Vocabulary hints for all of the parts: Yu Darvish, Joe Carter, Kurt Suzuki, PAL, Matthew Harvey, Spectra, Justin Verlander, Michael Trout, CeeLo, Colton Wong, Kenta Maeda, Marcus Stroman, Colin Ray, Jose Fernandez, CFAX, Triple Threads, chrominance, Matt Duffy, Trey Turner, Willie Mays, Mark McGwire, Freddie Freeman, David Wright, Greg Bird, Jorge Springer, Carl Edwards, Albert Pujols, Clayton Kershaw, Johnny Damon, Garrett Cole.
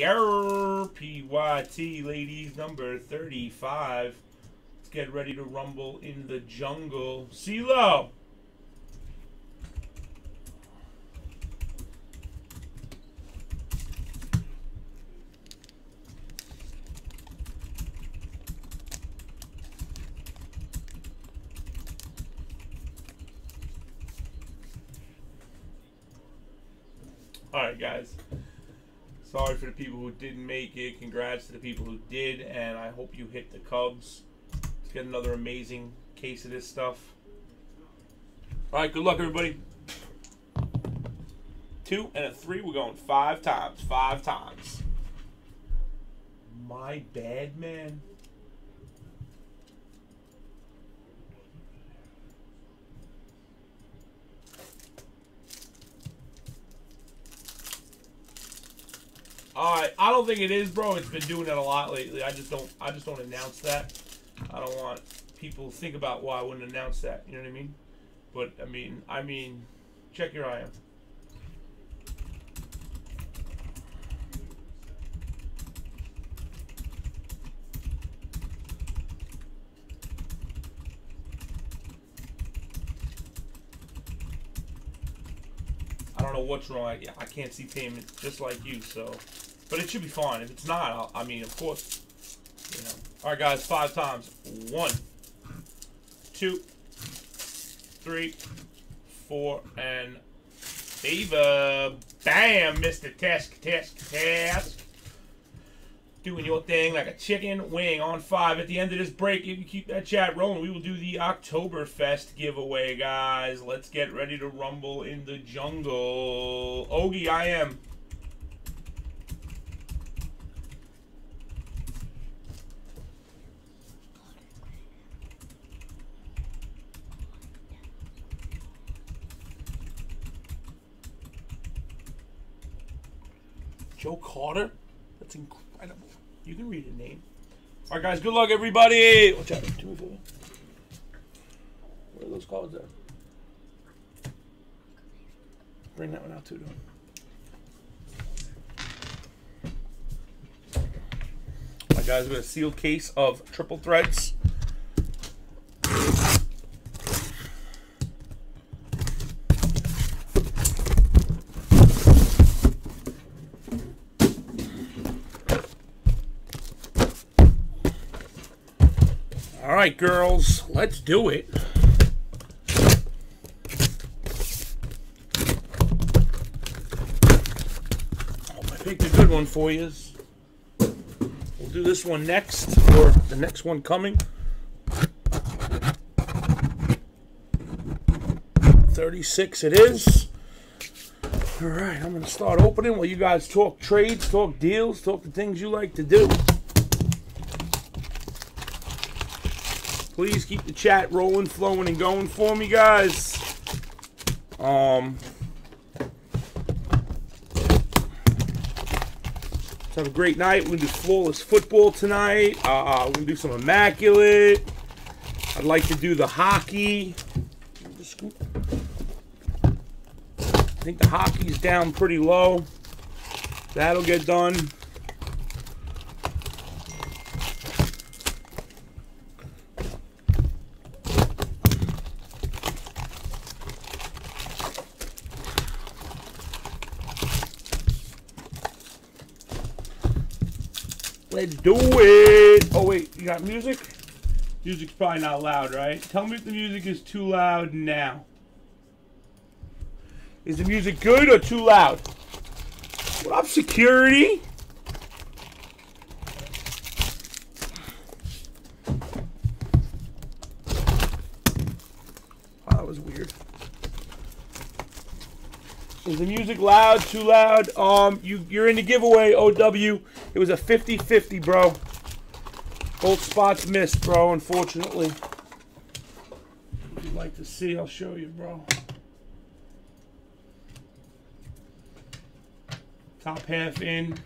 PYT, ladies, number 35. Let's get ready to rumble in the jungle. CeeLo! Alright, guys. Sorry for the people who didn't make it. Congrats to the people who did, and I hope you hit the Cubs. Let's get another amazing case of this stuff. Alright, good luck, everybody. 2 and a 3. We're going 5 times. 5 times. My bad, man. Alright, I don't think it is, bro. It's been doing that a lot lately. I just don't announce that. I don't want people to think about why I wouldn't announce that. You know what I mean? But I mean, check your IM. I don't know what's wrong. I can't see payments just like you, so. But it should be fine. If it's not, I mean, of course, you know. All right, guys, 5 times. 1, 2, 3, 4, and Eva. Bam, Mr. Tesk. Doing your thing like a chicken wing on 5. At the end of this break, if you keep that chat rolling, we will do the Oktoberfest giveaway, guys. Let's get ready to rumble in the jungle. Ogie, I am. Joe Carter? That's incredible. You can read the name. All right, guys. Good luck, everybody. Watch out. Do me a favor. Where are those cards at? Bring that one out, too, though. All right, guys. We got a sealed case of Triple Threads. All right, girls, let's do it. I picked a good one for you. We'll do this one next, or the next one coming. 36 it is. All right, I'm going to start opening while you guys talk trades, talk deals, talk the things you like to do. Please keep the chat rolling, flowing, and going for me, guys. Let's have a great night. We're going to do flawless football tonight. We're going to do some immaculate. I'd like to do the hockey. I think the hockey's down pretty low. That'll get done. Let's do it. Oh, wait. You got music? Music's probably not loud, right? Tell me if the music is too loud now. Is the music good or too loud? What up, security? Wow, that was weird. Is the music loud? Too loud? You're in the giveaway, OW. It was a 50-50, bro. Both spots missed, bro, unfortunately. If you'd like to see, I'll show you, bro. Top half in.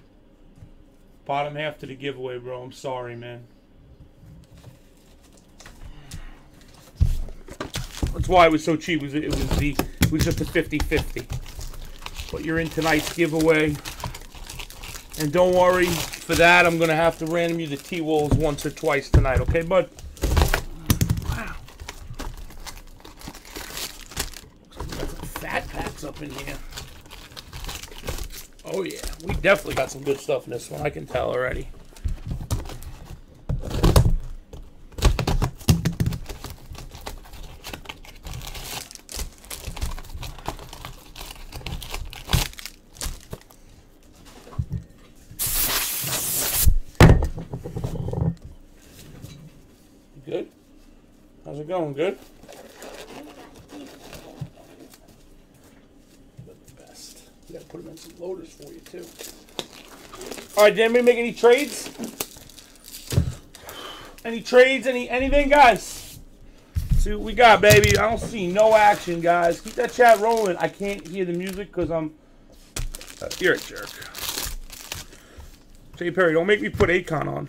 Bottom half to the giveaway, bro. I'm sorry, man. That's why it was so cheap. It was just a 50-50. But you're in tonight's giveaway. And don't worry, for that, I'm going to have to random you the T-Wolves once or twice tonight. Okay, bud? Wow. Looks like some fat packs up in here. Oh, yeah. We definitely got some good stuff in this one. I can tell already. Going good. The best. We gotta put them in some loaders for you too. All right, did anybody make any trades? Any trades? Anything, guys? Let's see what we got, baby. I don't see no action, guys. Keep that chat rolling. I can't hear the music because I'm. You're a jerk. Jay Perry, don't make me put Akon on.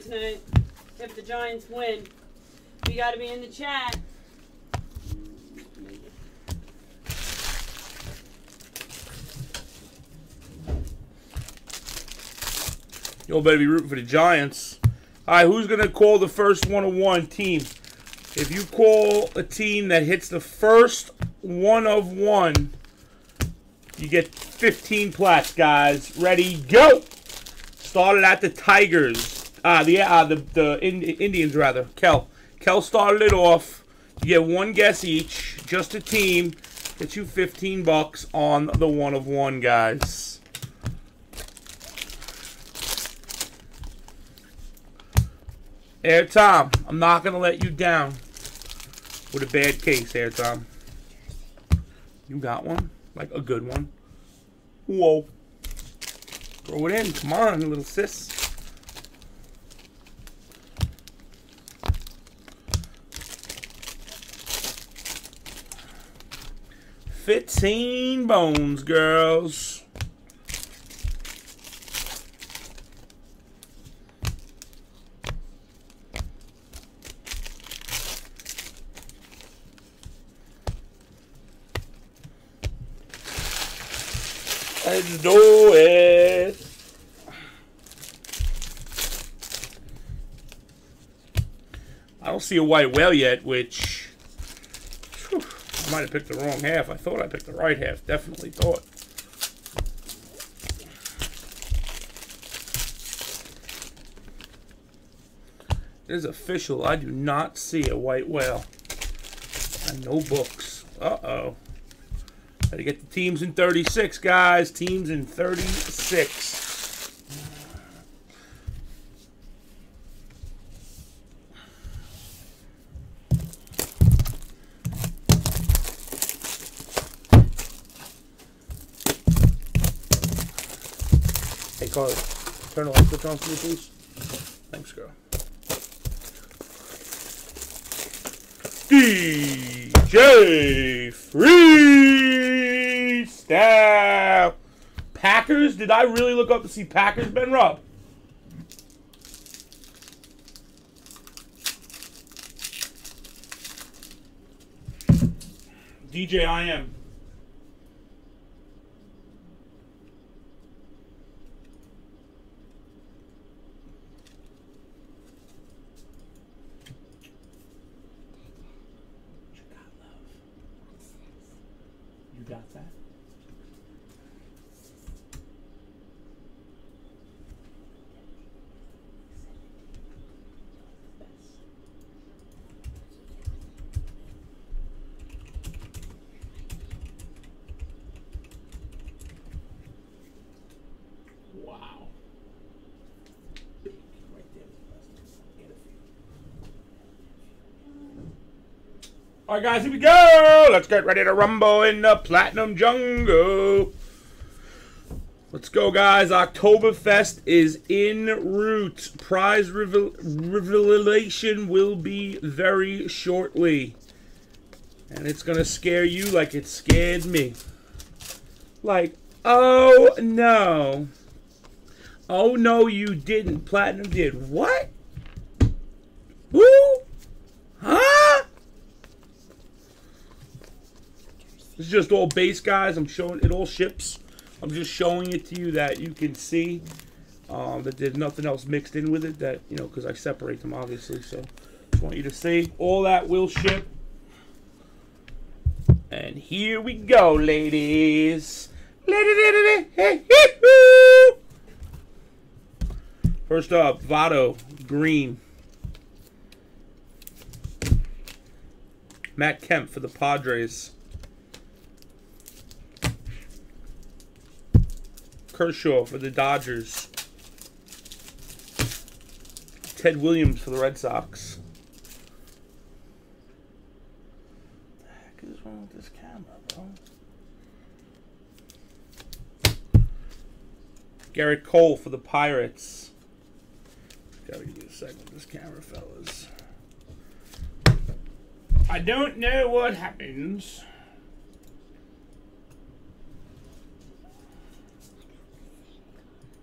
Tonight, if the Giants win, we got to be in the chat. You'll better be rooting for the Giants. All right, who's gonna call the first 101 team? If you call a team that hits the first 1 of 1, you get 15 plats, guys. Ready, go. Started at the Tigers. The Indians, rather. Kel started it off. You get one guess each. Just a team. Get you 15 bucks on the 1 of 1, guys. Air Tom, I'm not going to let you down with a bad case, Air Tom. You got one? Like a good one? Whoa. Throw it in. Come on, little sis. $15 bones, girls. Let's do it. I don't see a white whale yet, which I might have picked the wrong half. I thought I picked the right half. Definitely thought. It is official. I do not see a white whale. And no books. Uh-oh. Gotta get the teams in 36, guys. Teams in 36. Carly, turn the light switch on for me, please. Thanks, girl. DJ Freestyle. Packers? Did I really look up to see Packers, Ben Rubb? DJ, I am. All right, guys, here we go. Let's get ready to rumble in the Platinum Jungle. Let's go, guys. Oktoberfest is en route. Prize revelation will be very shortly. And it's going to scare you like it scared me. Like, oh no. Oh no, you didn't. Platinum did what? Woo? Huh? It's just all base, guys. I'm showing it all ships. I'm just showing it to you that you can see that there's nothing else mixed in with it, that, you know, because I separate them obviously. So just want you to see all that will ship. And here we go, ladies. First up, Votto Green. Matt Kemp for the Padres. Kershaw for the Dodgers. Ted Williams for the Red Sox. What the heck is wrong with this camera, bro? Garrett Cole for the Pirates. Gotta give you a second with this camera, fellas. I don't know what happens.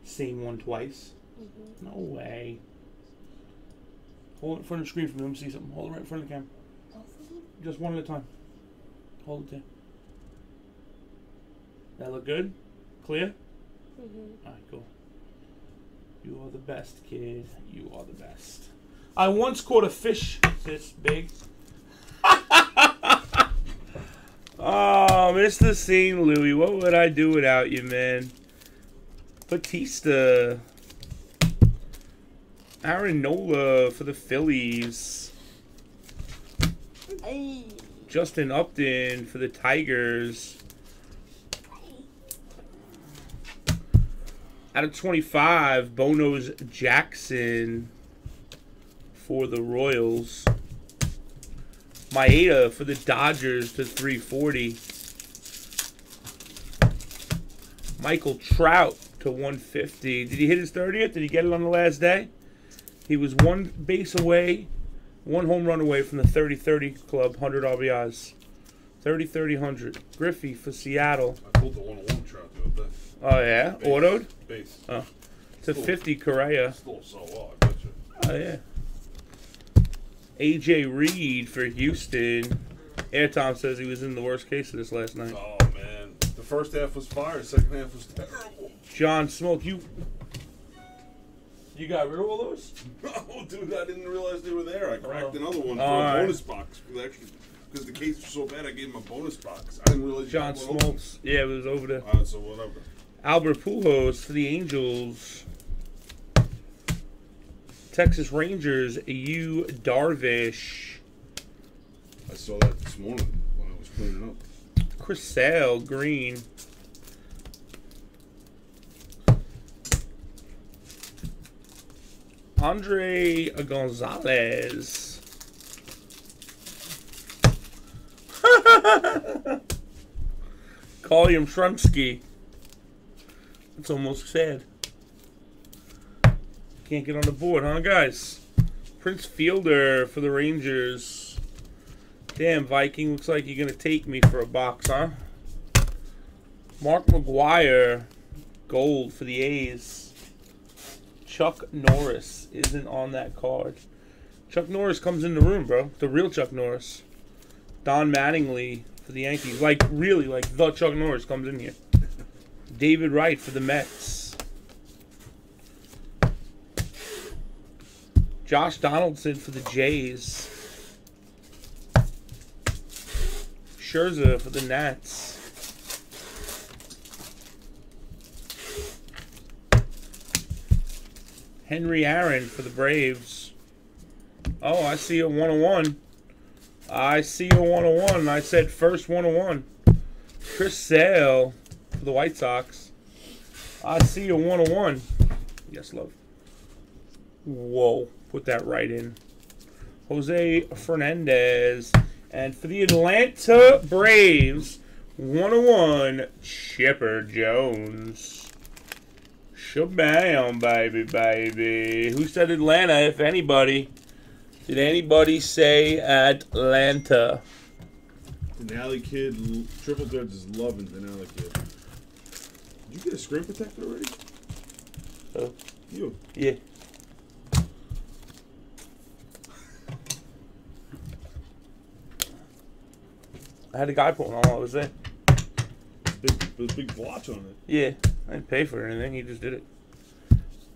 Same one twice. Mm-hmm. No way. Hold it in front of the screen for them to see something. Hold it right in front of the camera. Just one at a time. Hold it there. That look good? Clear? Mm-hmm. Alright, cool. You are the best, kid. You are the best. I once caught a fish this big. Oh, Mr. St. Louis, what would I do without you, man? Batista. Aaron Nola for the Phillies. Hey. Justin Upton for the Tigers. Out of 25, Bono's Jackson for the Royals. Maeda for the Dodgers to 340. Michael Trout to 150. Did he hit his 30th? Did he get it on the last day? He was one base away, one home run away from the 30-30 club, 100 RBIs. 30-30-100. Griffey for Seattle. I pulled the 1-on-1 Trout the other day. Oh, yeah? Base. Autoed? Base. Oh. To still, 50, Correa. Still so well, I bet you. Oh, yeah. A.J. Reed for Houston. Air Tom says he was in the worst case of this last night. Oh, man. The first half was fire. The second half was terrible. John Smoke, you got rid of all those? No, dude, I didn't realize they were there. I cracked another one for a bonus box. Actually, because the case was so bad, I gave him a bonus box. I didn't realize John Smoltz. Yeah, it was over there. All right, so whatever. Albert Pujols for the Angels. Texas Rangers, Yu Darvish. I saw that this morning when I was cleaning up. Chris Sale, Green. Andre Gonzalez. Collium Shrumsky. That's almost sad. Can't get on the board, huh, guys? Prince Fielder for the Rangers. Damn, Viking. Looks like you're going to take me for a box, huh? Mark McGwire. Gold for the A's. Chuck Norris isn't on that card. Chuck Norris comes in the room, bro. The real Chuck Norris. Don Mattingly for the Yankees. Like, really, like, the Chuck Norris comes in here. David Wright for the Mets. Josh Donaldson for the Jays. Scherzer for the Nats. Henry Aaron for the Braves. Oh, I see a 101. I see a 101. I said first 101. Chris Sale for the White Sox. I see a 101. Yes, love. Whoa. Put that right in. Jose Fernandez. And for the Atlanta Braves, 101, Chipper Jones. Shabam, baby, baby. Who said Atlanta, if anybody? Did anybody say Atlanta? Denali Kid, Triple Threads is loving Denali Kid. You get a screen protector already? Oh. You? Yeah. I had a guy put one on while I was there. Big blotch on it. Yeah, I didn't pay for anything. He just did it.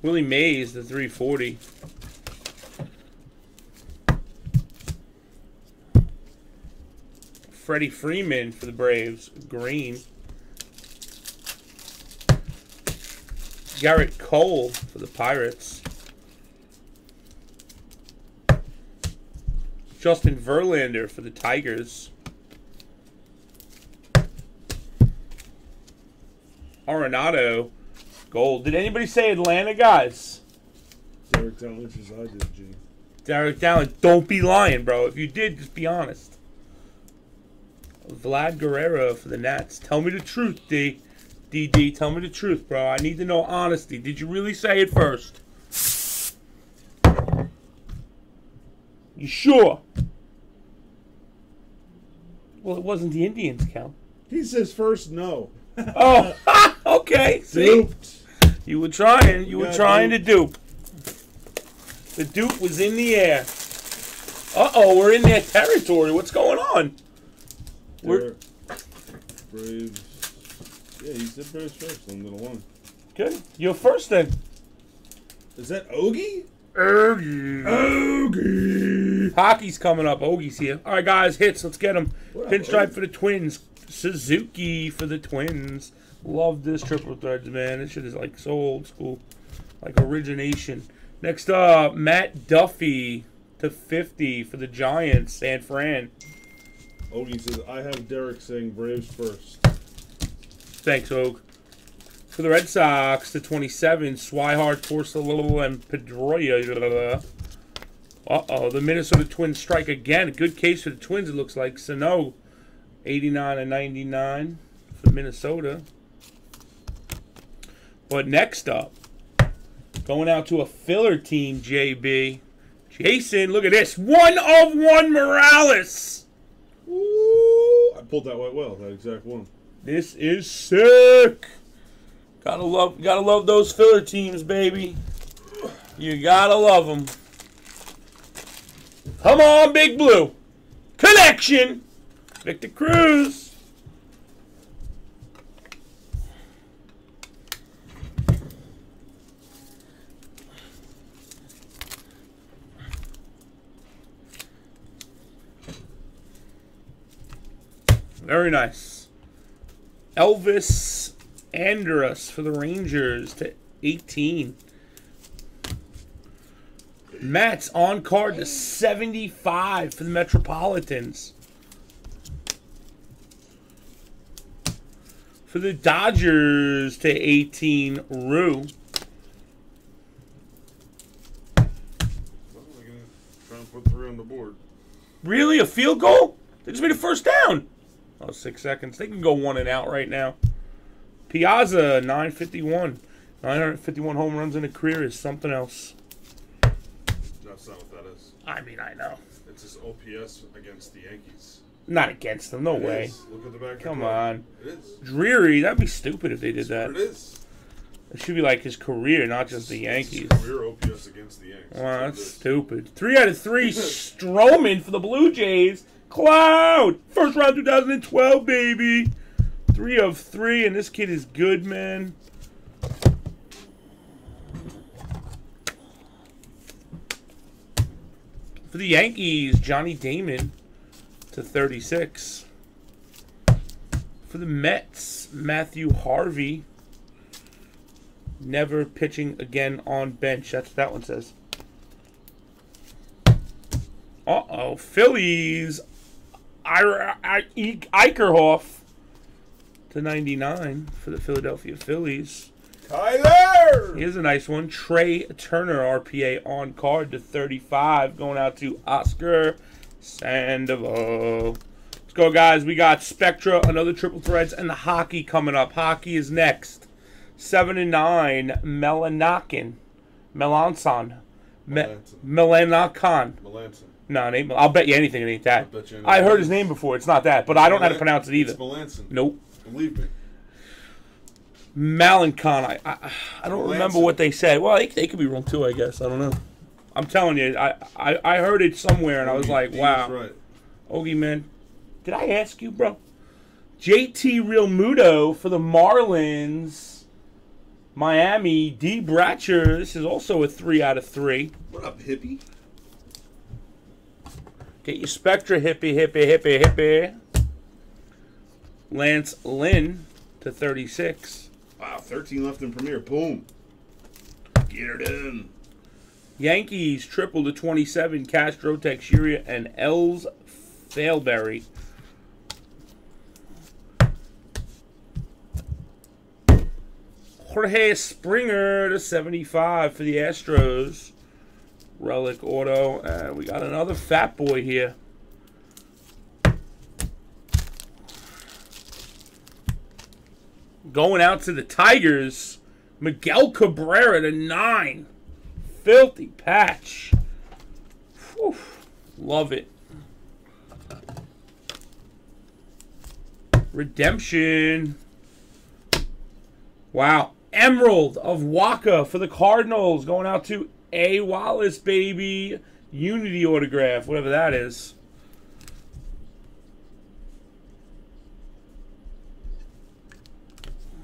Willie Mays, the 340. Freddie Freeman for the Braves, green. Garrett Cole for the Pirates. Justin Verlander for the Tigers. Arenado, gold. Did anybody say Atlanta, guys? Derek Dowling says I did, G. Derek Dowling, don't be lying, bro. If you did, just be honest. Vlad Guerrero for the Nats. Tell me the truth, D. DD, tell me the truth, bro. I need to know honesty. Did you really say it first? You sure? Well, it wasn't the Indians, Cal. He says first, no. Oh, okay. Duped. See? You were trying. You were trying to dupe. The dupe was in the air. Uh-oh, we're in their territory. What's going on? We're Braves. Yeah, you said Braves first. I'm going to one. Okay. You're first then. Is that Ogie? Ogie. Ogie. Hockey's coming up. Ogie's here. All right, guys. Hits. Let's get them. Pinstripe for the Twins. Suzuki for the Twins. Love this triple threads, man. This shit is like so old school, like origination. Next up, Matt Duffy to 50 for the Giants, San Fran. Ogie says, I have Derek saying Braves first. Thanks, Og. For the Red Sox to 27, Swihart, Porcelillo, and Pedroia. Uh-oh, the Minnesota Twins strike again. A good case for the Twins, it looks like. Sano. 89 and 99 for Minnesota. But next up, going out to a filler team, JB. Jason, look at this. 1 of 1 Morales. Ooh, I pulled that white well, that exact one. This is sick. Gotta love those filler teams, baby. You gotta love them. Come on, Big Blue. Connection. Victor Cruz. Very nice. Elvis Andrus for the Rangers to 18. Mats on card to 75 for the Metropolitans. For the Dodgers to 18, Rue. Well, we're gonna try and put 3 on the board. Really? A field goal? They just made a first down. Oh, 6 seconds. They can go 1 and out right now. Piazza, 951. 951 home runs in a career is something else. That's not what that is. I mean, I know. It's his OPS against the Yankees. Not against them, no way. Look at the back. Come on. It is. Dreary, that'd be stupid if they did that. It is. It should be like his career, not just the Yankees. His career OPS against the Yankees. Wow, that's stupid. 3 out of 3, Stroman for the Blue Jays. Cloud! First round 2012, baby. 3 of 3, and this kid is good, man. For the Yankees, Johnny Damon. To 36. For the Mets, Matthew Harvey. Never pitching again on bench. That's what that one says. Uh-oh. Phillies, Eicherhoff to 99 for the Philadelphia Phillies. Tyler! Here's a nice one. Trey Turner, RPA on card to 35. Going out to Oscar Sandoval. Let's go, guys. We got Spectra, another triple threads, and the hockey coming up. Hockey is next. 7 and 9, Melanson. No, it ain't. I'll bet you anything it ain't that. I'll bet you anything. I heard his name before. It's not that, but I don't know how to pronounce it either. It's Melanson. Nope. Believe me. Malencon. I don't remember what they said. Well, they could be wrong too, I guess. I don't know. I'm telling you, I heard it somewhere, and I was like, wow. Right. Ogie, man, did I ask you, bro? JT Realmuto for the Marlins. Miami, D. Bratcher. This is also a 3 out of 3. What up, hippie? Get your Spectra, hippie, hippie, hippie, hippie. Lance Lynn to 36. Wow, 13 left in Premier. Boom. Get her done. Yankees, triple to 27. Castro, Teixeira, and Els Failberry. Jorge Springer to 75 for the Astros. Relic auto. And we got another fat boy here. Going out to the Tigers. Miguel Cabrera to 9. Filthy patch. Whew. Love it. Redemption. Wow. Emerald of Waka for the Cardinals. Going out to A. Wallace, baby. Unity autograph, whatever that is.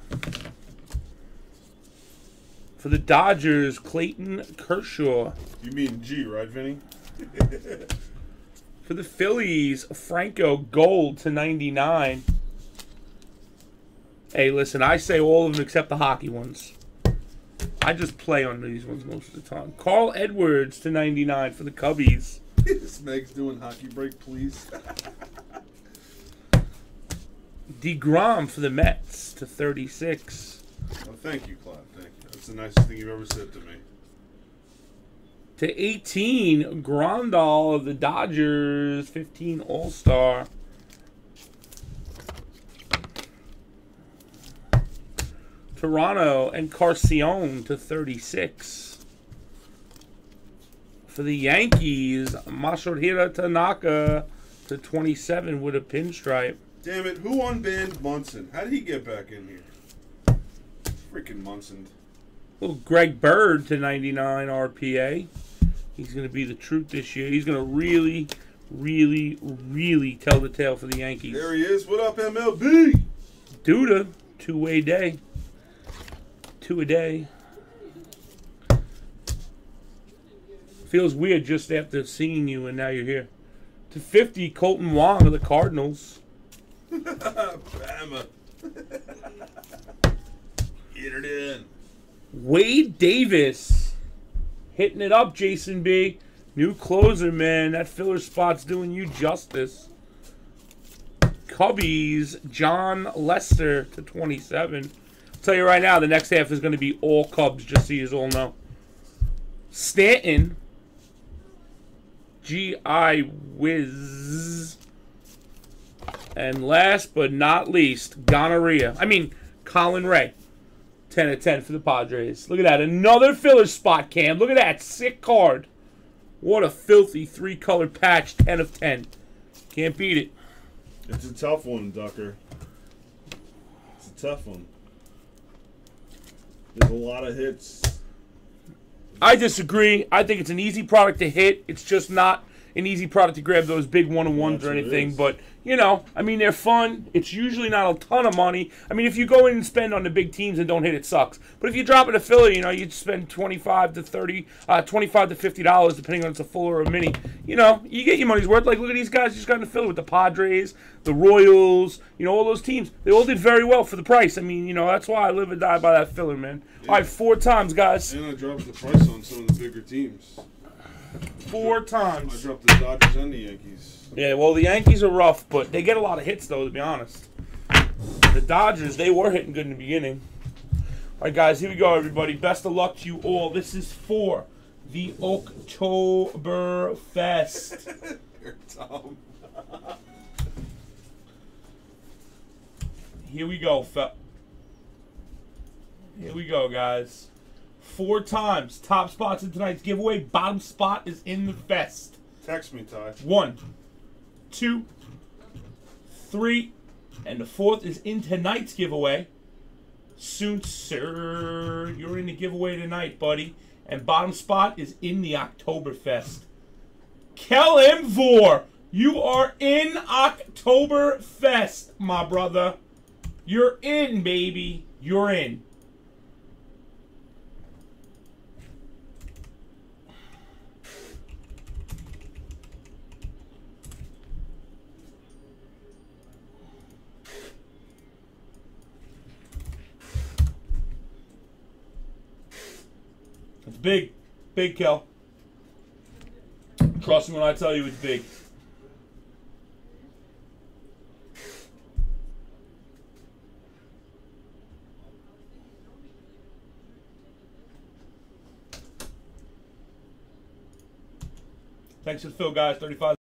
For the Dodgers, Clayton Kershaw. You mean G, right, Vinny? For the Phillies, Franco Gold to 99. Hey, listen, I say all of them except the hockey ones. I just play on these ones most of the time. Carl Edwards to 99 for the Cubbies. Snakes doing hockey break, please. DeGrom for the Mets to 36. Well, thank you, Clyde. Thank you. That's the nicest thing you've ever said to me. To 18, Grandal of the Dodgers, 15 All-Star. Toronto and Carcion to 36. For the Yankees, Masahiro Tanaka to 27 with a pinstripe. Damn it, who unbanned Munson? How did he get back in here? Freaking Munson. Little Greg Bird to 99 RPA. He's going to be the truth this year. He's going to really, really, really tell the tale for the Yankees. There he is. What up, MLB? Duda, two-way day. Two a day. Feels weird just after seeing you and now you're here. To 50, Colton Wong of the Cardinals. Bama. Get it in. Wade Davis hitting it up, Jason B. New closer, man. That filler spot's doing you justice. Cubbies, John Lester to 27. I'll tell you right now, the next half is going to be all Cubs, just so you all know. Stanton, G.I. Wiz. And last but not least, gonorrhea. I mean, Colin Ray. 10 of 10 for the Padres. Look at that. Another filler spot, Cam. Look at that. Sick card. What a filthy three-color patch. 10 of 10. Can't beat it. It's a tough one, Ducker. It's a tough one. There's a lot of hits. I disagree. I think it's an easy product to hit. It's just not an easy product to grab those big one-on-ones or anything. But, you know, I mean, they're fun. It's usually not a ton of money. I mean, if you go in and spend on the big teams and don't hit, it sucks. But if you drop it a filler, you know, you'd spend $25 to $50, depending on if it's a fuller or a mini. You know, you get your money's worth. Like, look at these guys just got in the filler with the Padres, the Royals, you know, all those teams. They all did very well for the price. I mean, you know, that's why I live and die by that filler, man. Yeah. All right, 4 times, guys. And I dropped the price on some of the bigger teams. 4 times. I dropped the Dodgers and the Yankees. Yeah, well, the Yankees are rough, but they get a lot of hits, though, to be honest. The Dodgers, they were hitting good in the beginning. All right, guys, here we go, everybody. Best of luck to you all. This is for the Oktoberfest. You're dumb. Here we go, guys. 4 times. Top spots in tonight's giveaway. Bottom spot is in the fest. Text me, Ty. 1, 2, 3, and the 4th is in tonight's giveaway. soon, sir. You're in the giveaway tonight, buddy. And bottom spot is in the Oktoberfest. Kelimvor, you are in Oktoberfest, my brother. You're in, baby. You're in. It's big. Big, Kel. Trust me when I tell you it's big. Thanks for the fill, guys. 35.